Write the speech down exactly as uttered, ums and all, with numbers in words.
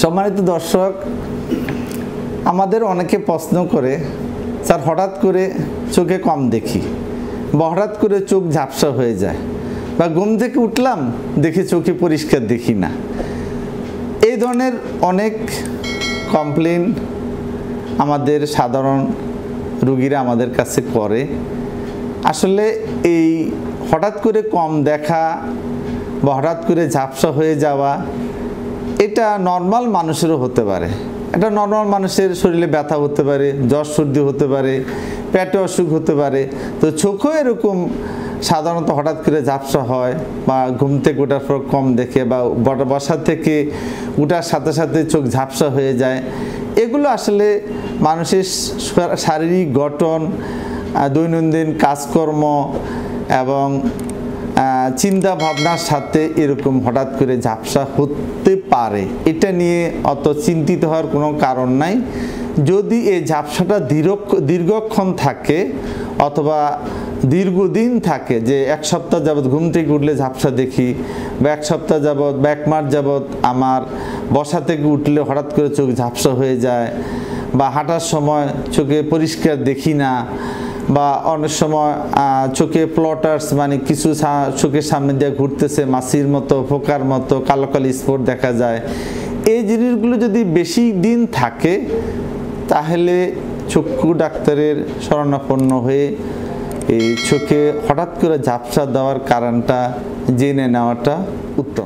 सम्मानित दर्शक आमादेर अनेके प्रश्न करे सर हठात् करे चोखे कम देखी बा हठात् करे चोख झापसा हये जाय बा घुम थेके उठलाम देखी चोखे परिष्कार देखी ना एई धरनेर अनेक कमप्लेन आमादेर साधारण रोगीरा आमादेर काछे करे आसले एई हठात् करे कम देखा बा हठात् करे झापसा हये जावा এটা নরমাল মানুষেরও হতে পারে এটা নরমাল মানুষের শরীরে ব্যথা হতে পারে জ্বর সর্দি হতে পারে পেটে অসুখ হতে পারে তো চোখও এরকম সাধারণত হঠাৎ করে ঝাপসা হয় বা ঘুম থেকে ওঠার পর কম দেখে বা বসা থেকে ওঠার সাথে সাথে চোখ ঝাপসা হয়ে যায় এগুলো আসলে মানুষের শারীরিক গঠন দৈনন্দিন কাজকর্ম এবং চিন্তা ভাবনার সাথে এরকম হঠাৎ করে ঝাপসা হতে পারে এটা নিয়ে অত চিন্তিত হওয়ার কোনো কারণ নাই যদি এই ঝাপসাটা দীর্ঘক্ষণ থাকে অথবা দীর্ঘদিন থাকে যে এক সপ্তাহ যাবত ঘুম থেকে উঠলে ঝাপসা দেখি বা এক সপ্তাহ যাবত বা এক মাস যাবত আমার বসা থেকে উঠলে হঠাৎ করে চোখ ঝাপসা হয়ে যায় বা হাঁটার সময় চোখে পরিষ্কার দেখি না বা অনেক সময় চোখে প্লটার্স মানে কিছু চোখের সামনে দিয়ে ঘুরতেছে মাছির মতো পোকার মতো কালো কালো স্পট দেখা যায় এই জিনিসগুলো যদি বেশি দিন থাকে তাহলে চক্ষু ডাক্তারের শরণাপন্ন হয়ে এই চোখে হঠাৎ করে ঝাপসা দেওয়ার কারণটা জেনে নেওয়াটা উত্তম।